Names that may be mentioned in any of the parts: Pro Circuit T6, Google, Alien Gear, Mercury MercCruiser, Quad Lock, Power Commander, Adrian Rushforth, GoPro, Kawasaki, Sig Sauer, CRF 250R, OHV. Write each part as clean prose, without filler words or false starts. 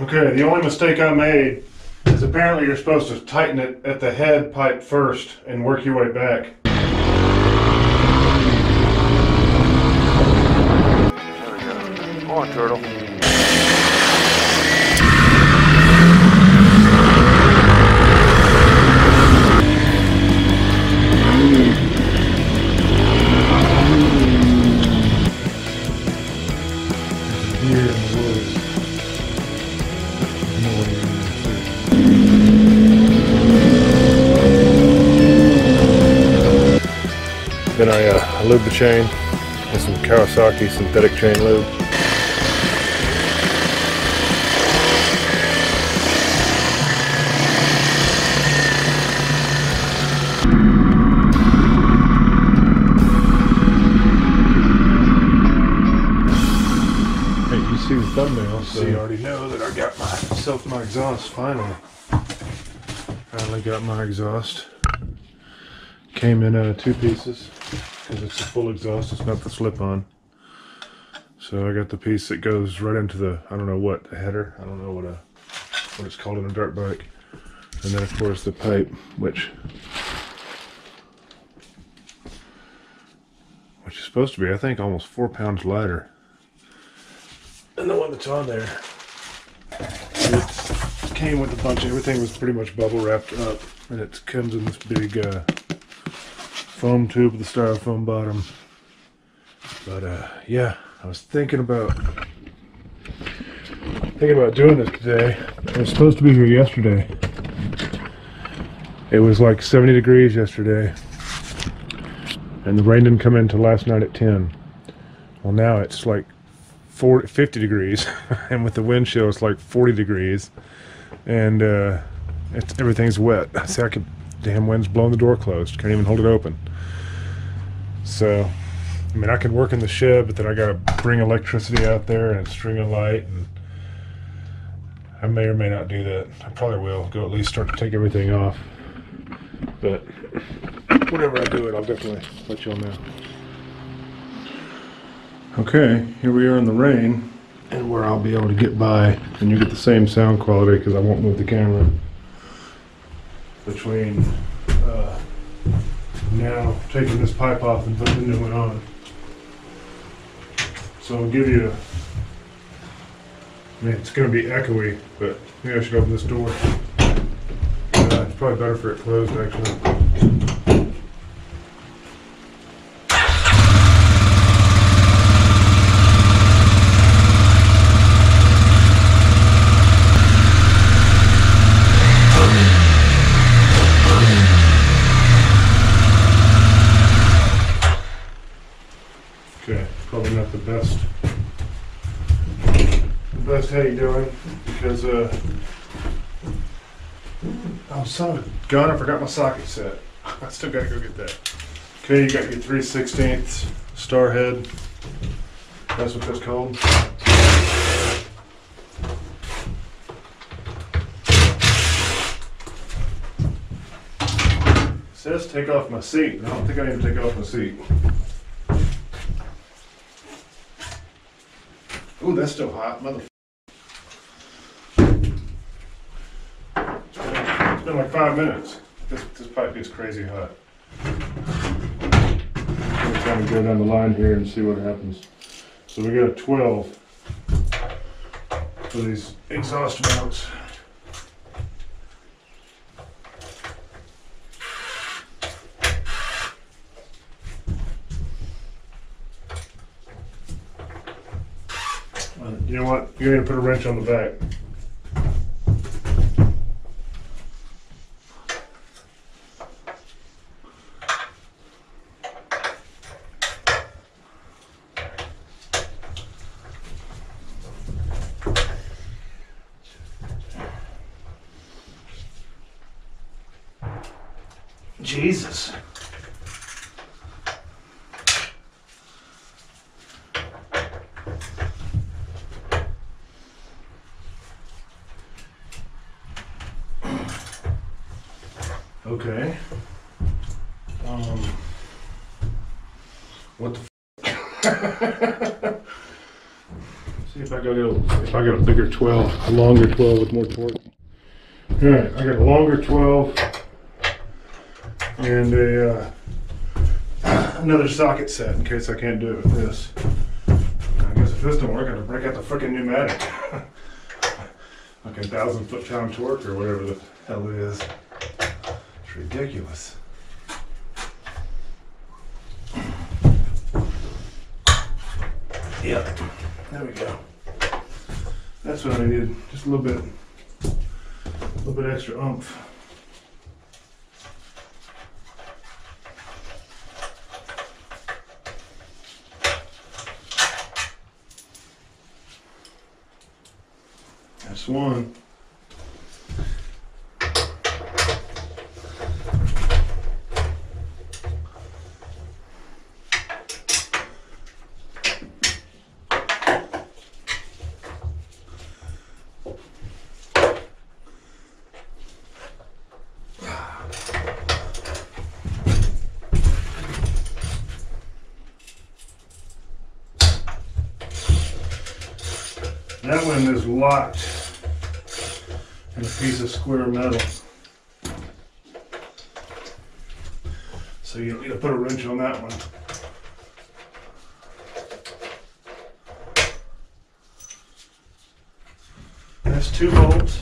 Okay, the only mistake I made is apparently you're supposed to tighten it at the head pipe first and work your way back. There we go. Come on, turtle. Then I lube the chain with some Kawasaki synthetic chain lube. Hey, you see the thumbnail, so you already know that I got myself my exhaust finally. Finally got my exhaust. Came in two pieces because it's a full exhaust, it's not the slip-on. So I got the piece that goes right into the, I don't know what, the header. I don't know what it's called in a dirt bike. And then of course the pipe, which is supposed to be, I think, almost 4 pounds lighter. And the one that's on there, it came with a bunch of, everything was pretty much bubble wrapped up, and it comes in this big foam tube with the styrofoam bottom. But yeah, I was thinking about doing this today. I was supposed to be here yesterday. It was like 70 degrees yesterday, and the rain didn't come in till last night at 10. Well, now it's like 50 degrees, and with the wind chill it's like 40 degrees, and everything's wet. See, I could. Damn wind's blowing the door closed. Can't even hold it open. So, I mean, I could work in the shed, but then I gotta bring electricity out there and string a light, and I may or may not do that. I probably will go at least start to take everything off. But whenever I do it, I'll definitely let y'all know. Okay, here we are in the rain, and where I'll be able to get by, and you get the same sound quality because I won't move the camera. Between now taking this pipe off and putting the new one on. So I'll give you I mean, it's going to be echoey, but maybe I should open this door. It's probably better for it closed, actually. Best how you doing, because oh, son of a gun, I forgot my socket set. I still gotta go get that. Okay, you got your 3/16 star head. That's what that's called. It says take off my seat, and I don't think I need to take off my seat. Ooh, that's still hot, motherfucker. It's been like 5 minutes. This pipe gets crazy hot. I'm trying to go down the line here and see what happens. So we got a 12 for these exhaust mounts. You know what? You're going to put a wrench on the back. Jesus. Okay. What the f? See if I I got it. If I got a bigger 12, a longer 12 with more torque. All right, I got a longer 12 and a another socket set in case I can't do it with this. I guess if this don't work, I have to break out the freaking pneumatic. Like a 1,000 foot-pound torque or whatever the hell it is. It's ridiculous. Yep, there we go. That's what I needed. Just a little bit extra oomph. That's one. That one is locked in a piece of square metal. So you don't need to put a wrench on that one. That's 2 bolts.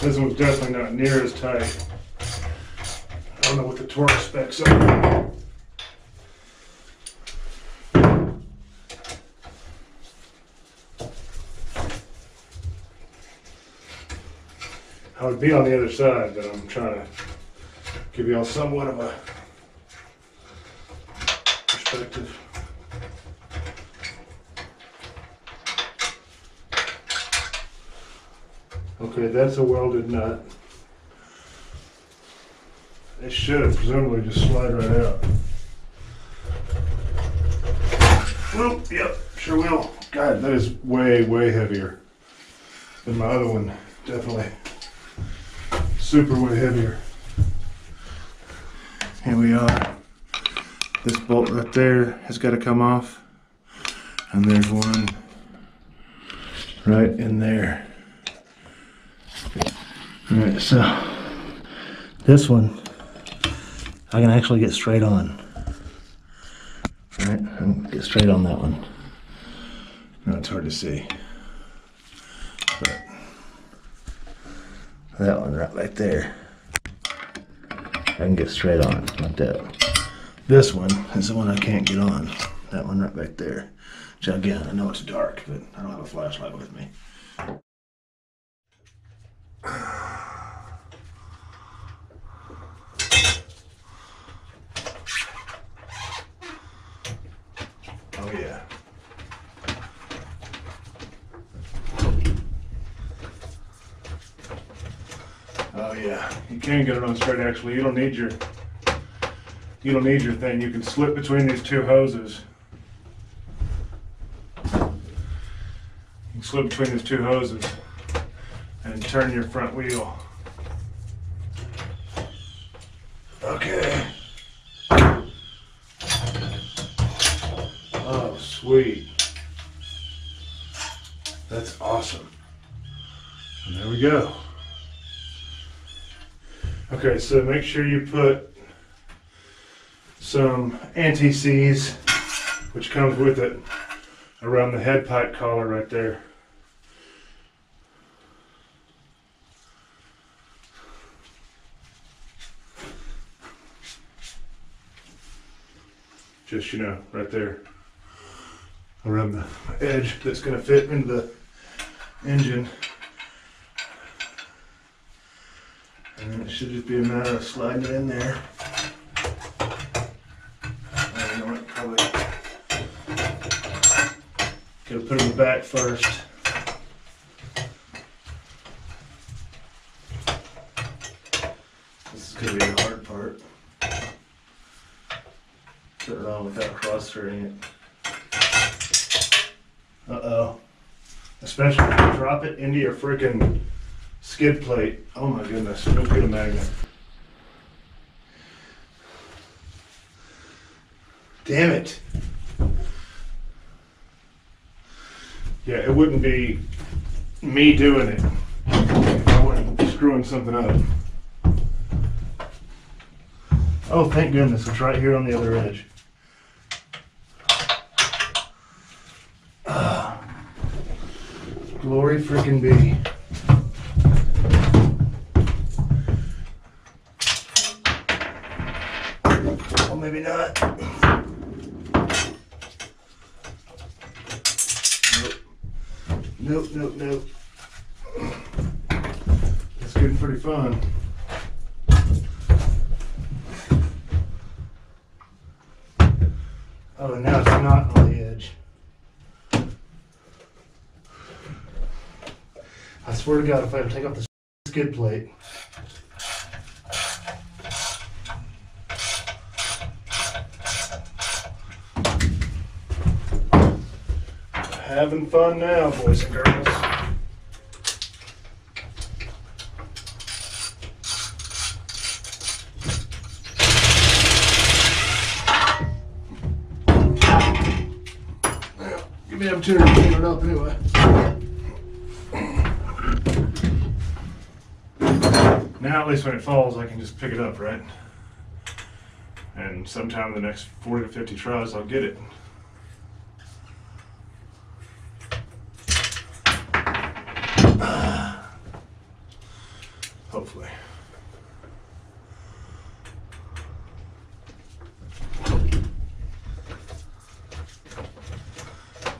This one's definitely not near as tight. I don't know what the torque specs are. I would be on the other side, but I'm trying to give y'all somewhat of a perspective. Okay, that's a welded nut. It should presumably just slide right out. Well, yep, sure will. God, that is way, way heavier than my other one. Definitely. Super way heavier. Here we are. This bolt right there has got to come off. And there's one right in there. Alright, so this one I can actually get straight on. Alright, I can get straight on that one. No, it's hard to see. But that one right there, I can get straight on like that. This one is the one I can't get on. That one right back there. Which again, I know it's dark, but I don't have a flashlight with me. Oh yeah. Oh yeah. You can get it on straight actually. You don't need your thing. You can slip between these two hoses. You can slip between these two hoses and turn your front wheel. Okay. Oh, sweet. That's awesome. And there we go. Okay, so make sure you put some anti-seize, which comes with it, around the head pipe collar right there. Just, you know, right there around the edge that's going to fit into the engine. And then it should just be a matter of sliding it in there. I don't know what, probably gotta put it in the back first. This is going to be the hard part. It on without cross-threading it. Uh-oh. especially if you drop it into your freaking skid plate. Oh my goodness, don't get a magnet. Damn it. Yeah, it wouldn't be me doing it if I wasn't screwing something up. Oh, thank goodness, it's right here on the other edge. Glory freaking be. Well, maybe not. Nope, nope, nope. It's getting pretty fun. Oh, and now it's not on the edge. I swear to God, if I take off the skid plate. Having fun now, boys and girls. Now, give me an opportunity to clean it up anyway. Now, at least when it falls, I can just pick it up, right? And sometime in the next 40 to 50 tries, I'll get it. Hopefully.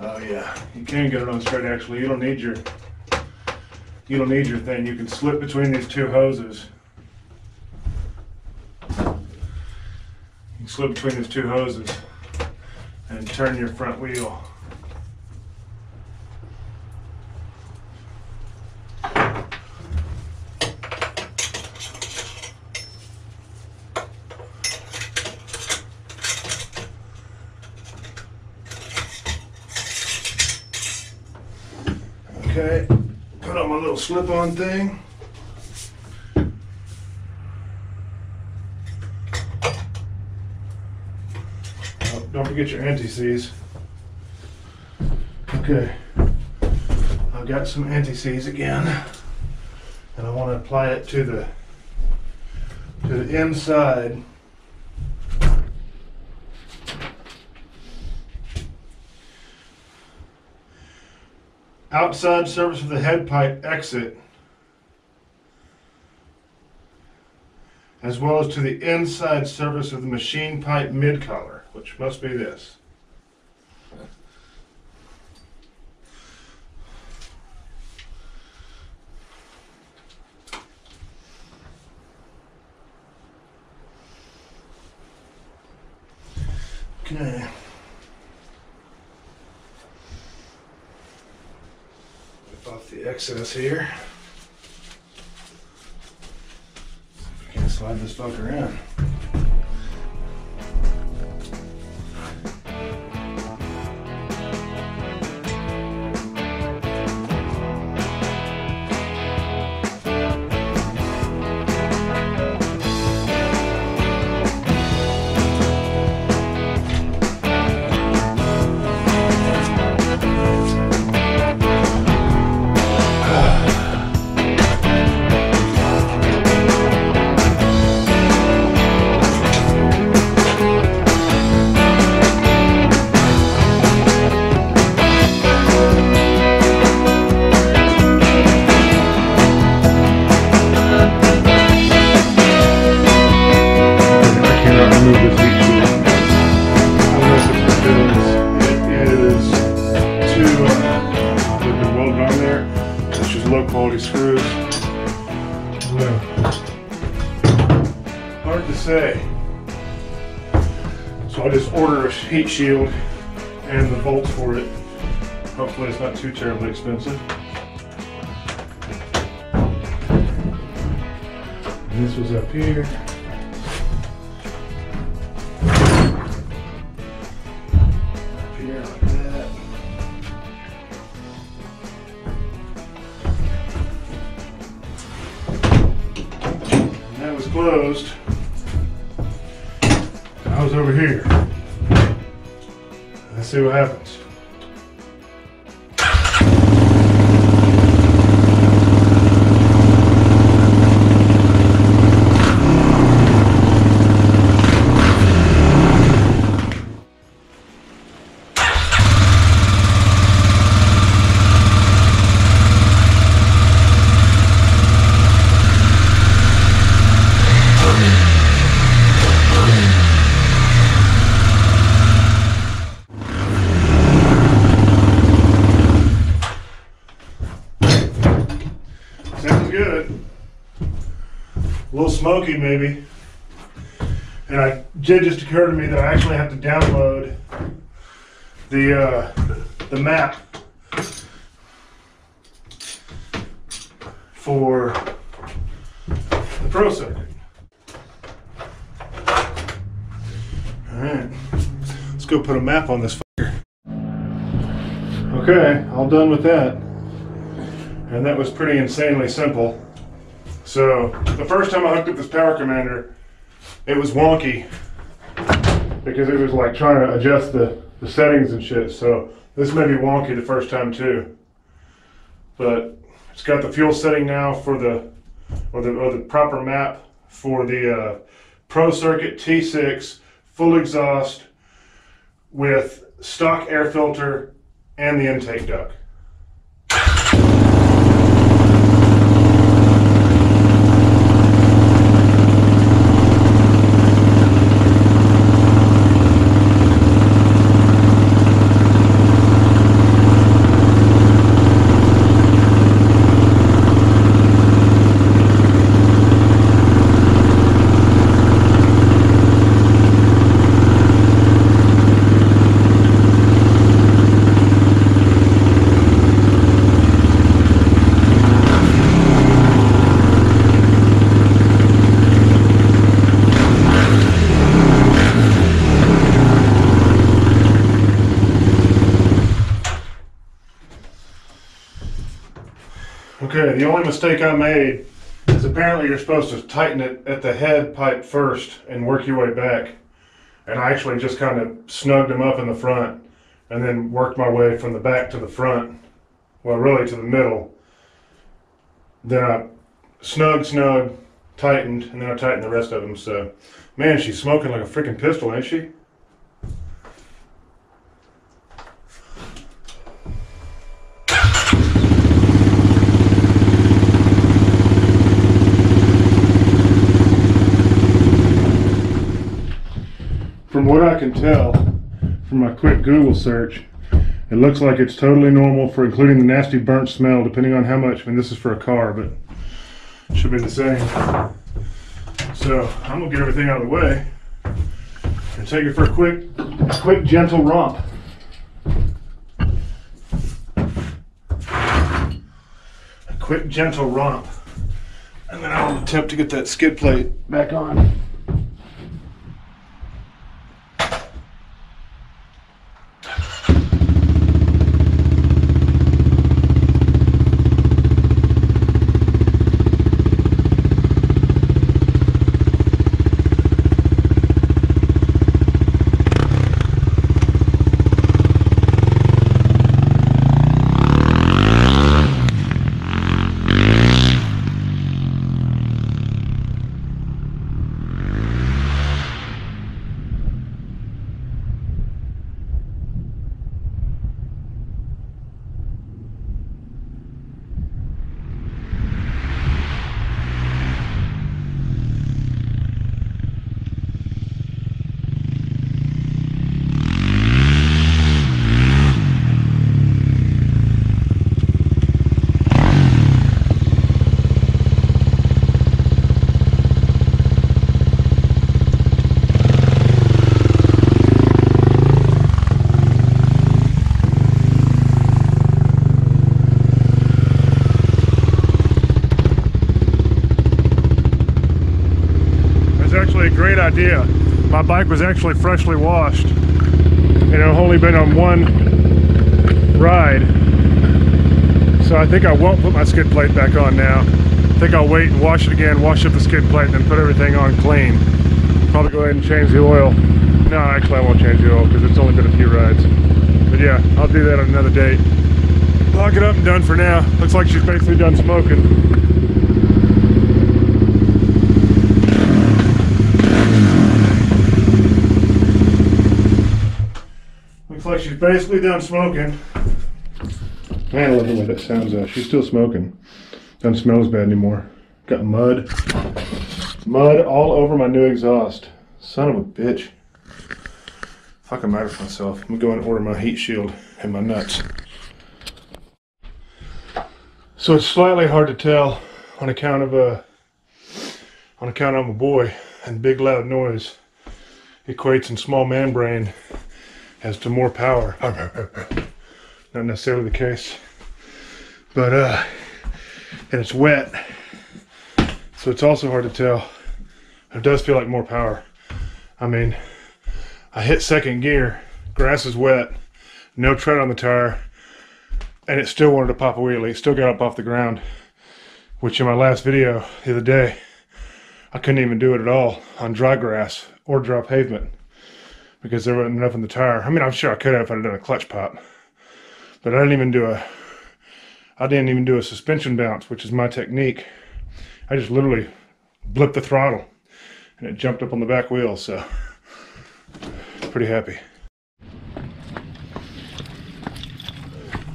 Oh yeah, you can get it on straight actually. You don't need your thing. You can slip between these two hoses. You can slip between these two hoses and turn your front wheel. Okay, put on my little slip-on thing. Oh, don't forget your anti-seize. Okay, I've got some anti-seize again, and I want to apply it to the inside. Outside surface of the head pipe exit, as well as to the inside surface of the machine pipe mid collar, which must be this. Okay. Off the excess here. See if we can slide this fucker in. Heat shield and the bolts for it. Hopefully it's not too terribly expensive. And this was up here. Up here like that. that was closed, I was over here. Let's see what happens. Smoky maybe, and I did just occur to me that I actually have to download the map for the Pro Circuit. All right, let's go put a map on this fucker. Okay, all done with that, and that was pretty insanely simple. So, the first time I hooked up this Power Commander, it was wonky because it was like trying to adjust the settings and shit. So, this may be wonky the first time too. But it's got the fuel setting now for the proper map for the Pro Circuit T6 full exhaust with stock air filter and the intake duct. Okay, the only mistake I made is apparently you're supposed to tighten it at the head pipe first and work your way back. And I actually just kind of snugged them up in the front and then worked my way from the back to the front. Well, really to the middle. Then I snug, tightened, and then I tightened the rest of them. So, man, she's smoking like a freaking pistol, ain't she? From what I can tell from my quick Google search, it looks like it's totally normal for including the nasty burnt smell, depending on how much. I mean, this is for a car, but it should be the same. So I'm gonna get everything out of the way and take it for a quick gentle romp. A quick gentle romp, and then I'll attempt to get that skid plate back on. Great idea. My bike was actually freshly washed and it had only been on one ride, so I think I won't put my skid plate back on now. I think I'll wait and wash it again, wash up the skid plate, and then put everything on clean. Probably go ahead and change the oil. No, actually I won't change the oil because it's only been a few rides. But yeah, I'll do that on another day. Lock it up and done for now. Looks like she's basically done smoking. Like she's basically done smoking. Man, I love the way that sounds out. She's still smoking. Doesn't smell as bad anymore. Got mud. Mud all over my new exhaust. Son of a bitch. Fucking mad at myself. I'm going to order my heat shield and my nuts. So it's slightly hard to tell on account of my boy and big loud noise. Equates in small man brain as to more power. Not necessarily the case, but and it's wet, so it's also hard to tell. It does feel like more power. I mean, I hit second gear, grass is wet, no tread on the tire, and it still wanted to pop a wheelie. It still got up off the ground, which in my last video the other day, I couldn't even do it at all on dry grass or dry pavement, because there wasn't enough in the tire. I mean, I'm sure I could have if I'd done a clutch pop, but I didn't even do a suspension bounce, which is my technique. I just literally blipped the throttle and it jumped up on the back wheel, so pretty happy.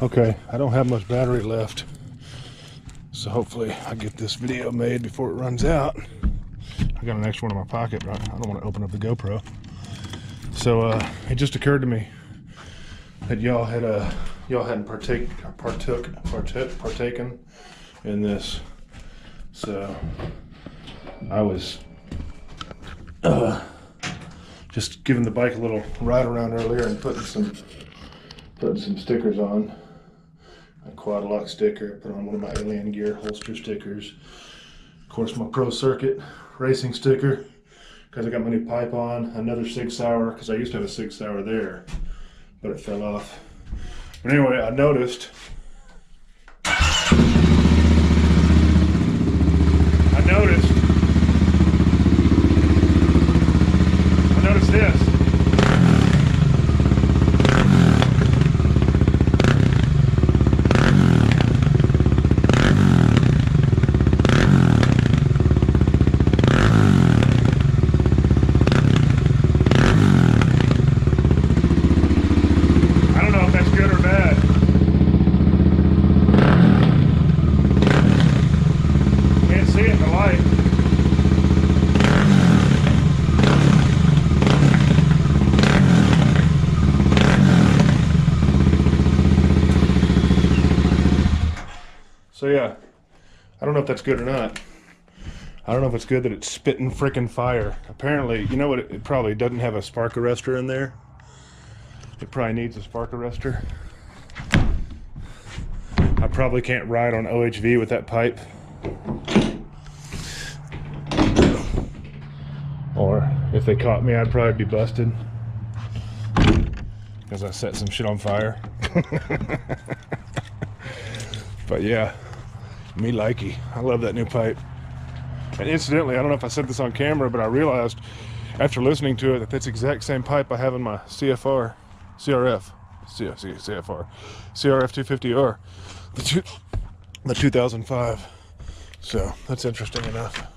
Okay, I don't have much battery left, so hopefully I get this video made before it runs out. I got an extra one in my pocket, but I don't want to open up the GoPro. So it just occurred to me that y'all had partaken in this. So I was just giving the bike a little ride around earlier and putting some stickers on. A Quad Lock sticker, put on one of my Alien Gear holster stickers, of course my Pro Circuit racing sticker, because I got my new pipe on, another Sig Sauer, because I used to have a Sig Sauer there, but it fell off. But anyway, I noticed, this. So yeah, I don't know if that's good or not. I don't know if it's good that it's spitting frickin' fire. Apparently, you know what, it probably doesn't have a spark arrestor in there. It probably needs a spark arrestor. I probably can't ride on OHV with that pipe. Or if they caught me, I'd probably be busted, because I set some shit on fire. But yeah. Me likey. I love that new pipe. And incidentally, I don't know if I said this on camera, but I realized after listening to it that that's the exact same pipe I have in my CRF 250R, the 2005. So that's interesting enough.